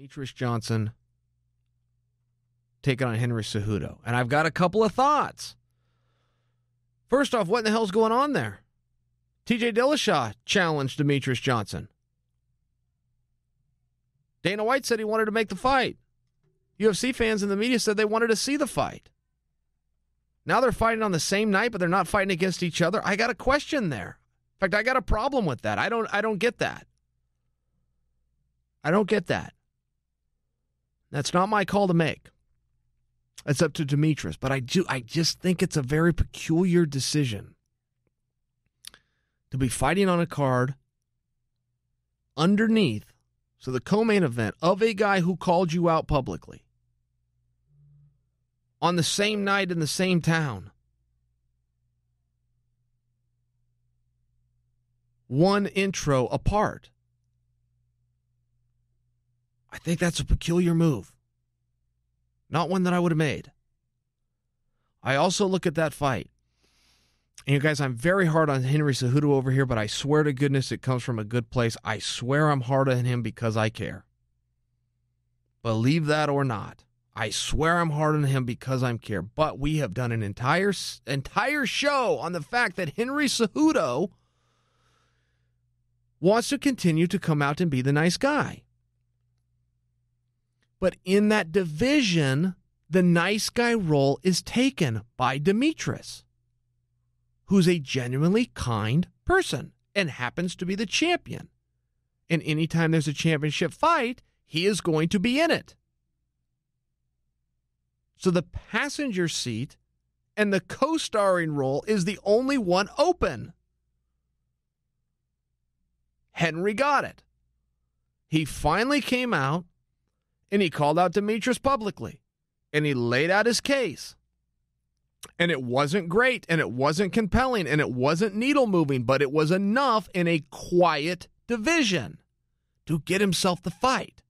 Demetrious Johnson taking on Henry Cejudo. And I've got a couple of thoughts. First off, what in the hell's going on there? T.J. Dillashaw challenged Demetrious Johnson. Dana White said he wanted to make the fight. UFC fans and the media said they wanted to see the fight. Now they're fighting on the same night, but they're not fighting against each other. I got a question there. In fact, I got a problem with that. I don't get that. I don't get that. That's not my call to make. It's up to Demetrious, but I just think it's a very peculiar decision to be fighting on a card underneath, so the co-main event of a guy who called you out publicly on the same night in the same town. One intro apart. I think that's a peculiar move. Not one that I would have made. I also look at that fight. And you guys, I'm very hard on Henry Cejudo over here, but I swear to goodness it comes from a good place. I swear I'm hard on him because I care. Believe that or not. I swear I'm hard on him because I care. But we have done an entire show on the fact that Henry Cejudo wants to continue to come out and be the nice guy. But in that division, the nice guy role is taken by Demetrious, who's a genuinely kind person and happens to be the champion. And anytime there's a championship fight, he is going to be in it. So the passenger seat and the co-starring role is the only one open. Henry got it. He finally came out. And he called out Demetrious publicly. And he laid out his case. And it wasn't great. And it wasn't compelling. And it wasn't needle moving. But it was enough in a quiet division to get himself the fight.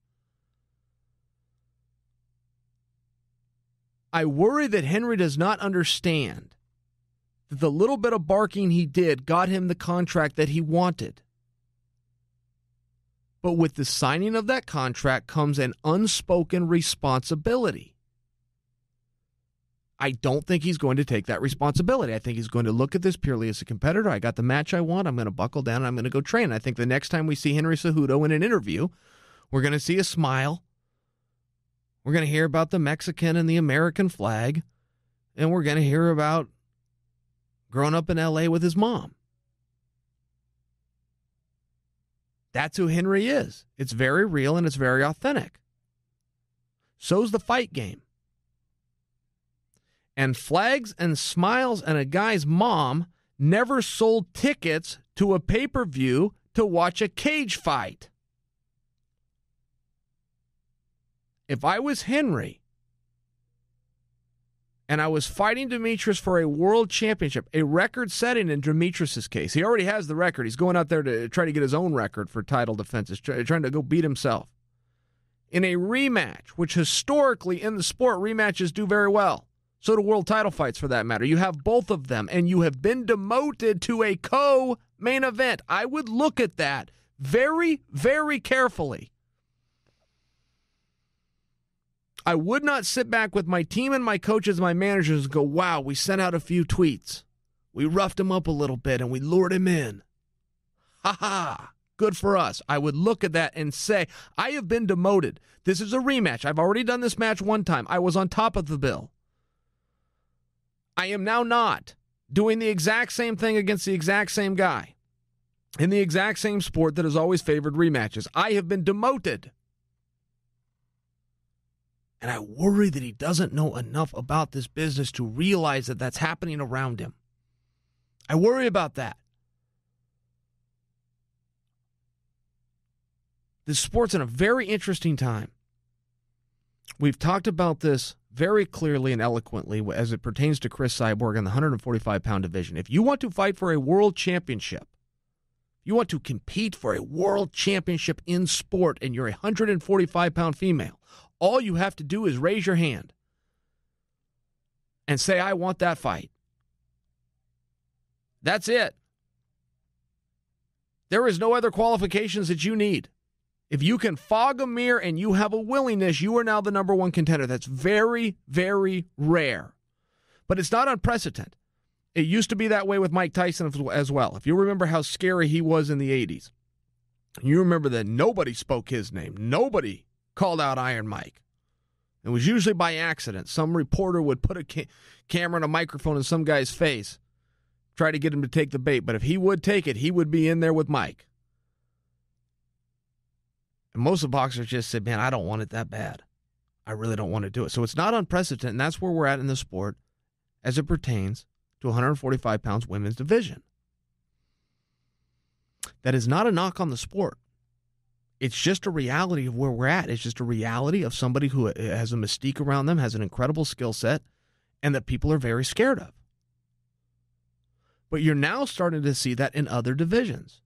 I worry that Henry does not understand that the little bit of barking he did got him the contract that he wanted. But with the signing of that contract comes an unspoken responsibility. I don't think he's going to take that responsibility. I think he's going to look at this purely as a competitor. I got the match I want. I'm going to buckle down and I'm going to go train. I think the next time we see Henry Cejudo in an interview, we're going to see a smile. We're going to hear about the Mexican and the American flag. And we're going to hear about growing up in L.A. with his mom. That's who Henry is. It's very real and it's very authentic. So's the fight game. And flags and smiles and a guy's mom never sold tickets to a pay-per-view to watch a cage fight. If I was Henry and I was fighting Demetrious for a world championship, a record setting in Demetrious' case. He already has the record. He's going out there to try to get his own record for title defenses, trying to go beat himself. In a rematch, which historically in the sport, rematches do very well. So do world title fights for that matter. You have both of them, and you have been demoted to a co-main event. I would look at that very, very carefully. I would not sit back with my team and my coaches and my managers and go, wow, we sent out a few tweets. We roughed him up a little bit and we lured him in. Ha ha, good for us. I would look at that and say, I have been demoted. This is a rematch. I've already done this match one time. I was on top of the bill. I am now not doing the exact same thing against the exact same guy in the exact same sport that has always favored rematches. I have been demoted. And I worry that he doesn't know enough about this business to realize that that's happening around him. I worry about that. This sport's in a very interesting time. We've talked about this very clearly and eloquently as it pertains to Chris Cyborg in the 145-pound division. If you want to fight for a world championship, you want to compete for a world championship in sport and you're a 145-pound female, all you have to do is raise your hand and say, I want that fight. That's it. There is no other qualifications that you need. If you can fog a mirror and you have a willingness, you are now the number one contender. That's very, very rare. But it's not unprecedented. It used to be that way with Mike Tyson as well. If you remember how scary he was in the 80s, you remember that nobody spoke his name. Nobody called out Iron Mike. It was usually by accident. Some reporter would put a camera and a microphone in some guy's face, try to get him to take the bait. But if he would take it, he would be in there with Mike. And most of the boxers just said, man, I don't want it that bad. I really don't want to do it. So it's not unprecedented, and that's where we're at in the sport as it pertains to 145 pounds women's division. That is not a knock on the sport. It's just a reality of where we're at. It's just a reality of somebody who has a mystique around them, has an incredible skill set, and that people are very scared of. But you're now starting to see that in other divisions.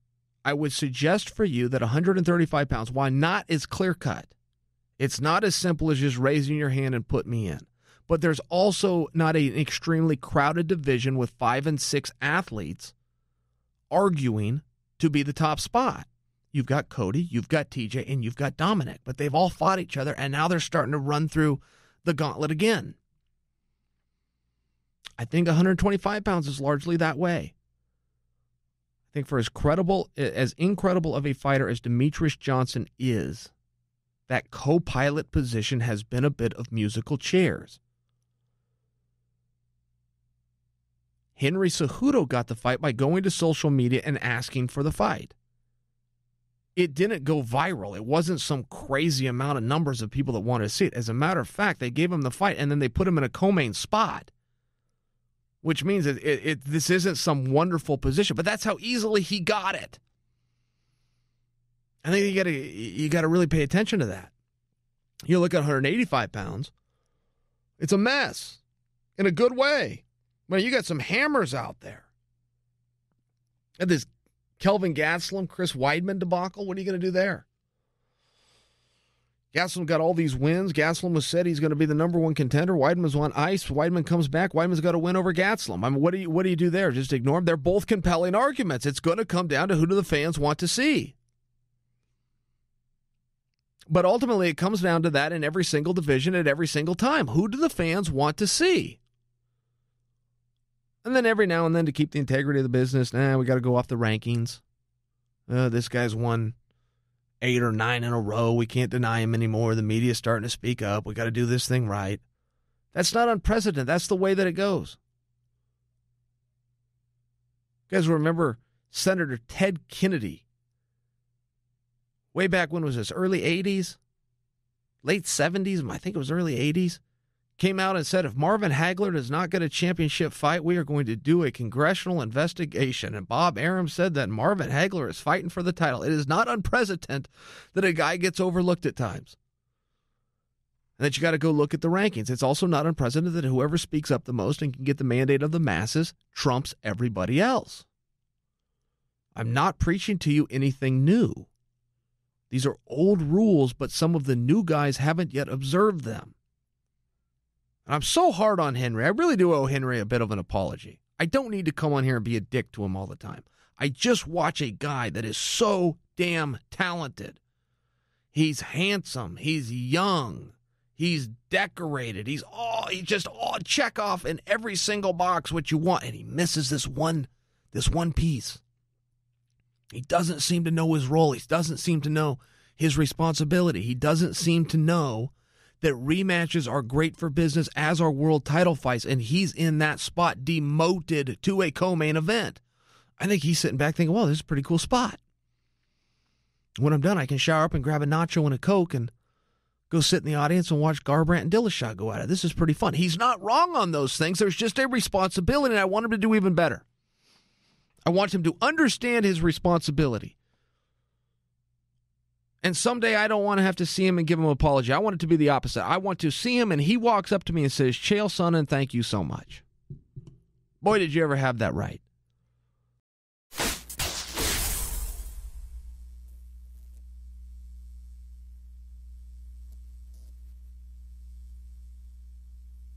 I would suggest for you that 135 pounds, while not as clear-cut, it's not as simple as just raising your hand and put me in. But there's also not an extremely crowded division with 5 and 6 athletes arguing to be the top spot. You've got Cody, you've got TJ, and you've got Dominic, but they've all fought each other, and now they're starting to run through the gauntlet again. I think 125 pounds is largely that way. I think for as incredible of a fighter as Demetrious Johnson is, that co-pilot position has been a bit of musical chairs. Henry Cejudo got the fight by going to social media and asking for the fight. It didn't go viral. It wasn't some crazy amount of numbers of people that wanted to see it. As a matter of fact, they gave him the fight, and then they put him in a co-main spot. Which means this isn't some wonderful position, but that's how easily he got it. I think you got to really pay attention to that. You look at 185 pounds; it's a mess, in a good way. Man, you got some hammers out there. And this Kelvin Gastelum, Chris Weidman debacle. What are you going to do there? Gastelum got all these wins. Gastelum was said he's going to be the number one contender. Weidman's on ice. Weidman comes back. Weidman's got a win over Gastelum. I mean, what do you do there? Just ignore them? They're both compelling arguments. It's going to come down to who do the fans want to see. But ultimately, it comes down to that in every single division at every single time. Who do the fans want to see? And then every now and then, to keep the integrity of the business, we got to go off the rankings. This guy's won 8 or 9 in a row. We can't deny him anymore. The media's starting to speak up. We got to do this thing right. That's not unprecedented. That's the way that it goes. You guys remember Senator Ted Kennedy? Way back when was this? Early 80s? Late 70s? I think it was early 80s. Came out and said, if Marvin Hagler does not get a championship fight, we are going to do a congressional investigation. And Bob Arum said that Marvin Hagler is fighting for the title. It is not unprecedented that a guy gets overlooked at times. And that you got to go look at the rankings. It's also not unprecedented that whoever speaks up the most and can get the mandate of the masses trumps everybody else. I'm not preaching to you anything new. These are old rules, but some of the new guys haven't yet observed them. And I'm so hard on Henry. I really do owe Henry a bit of an apology. I don't need to come on here and be a dick to him all the time. I just watch a guy that is so damn talented. He's handsome. He's young. He's decorated. He's check off in every single box what you want. And he misses this one piece. He doesn't seem to know his role. He doesn't seem to know his responsibility. He doesn't seem to know that rematches are great for business, as are world title fights, and he's in that spot, demoted to a co-main event. I think he's sitting back thinking, well, this is a pretty cool spot. When I'm done, I can shower up and grab a nacho and a Coke and go sit in the audience and watch Garbrandt and Dillashaw go at it. This is pretty fun. He's not wrong on those things. There's just a responsibility, and I want him to do even better. I want him to understand his responsibility. And someday I don't want to have to see him and give him an apology. I want it to be the opposite. I want to see him and he walks up to me and says, "Chael, son, and thank you so much." Boy, did you ever have that right.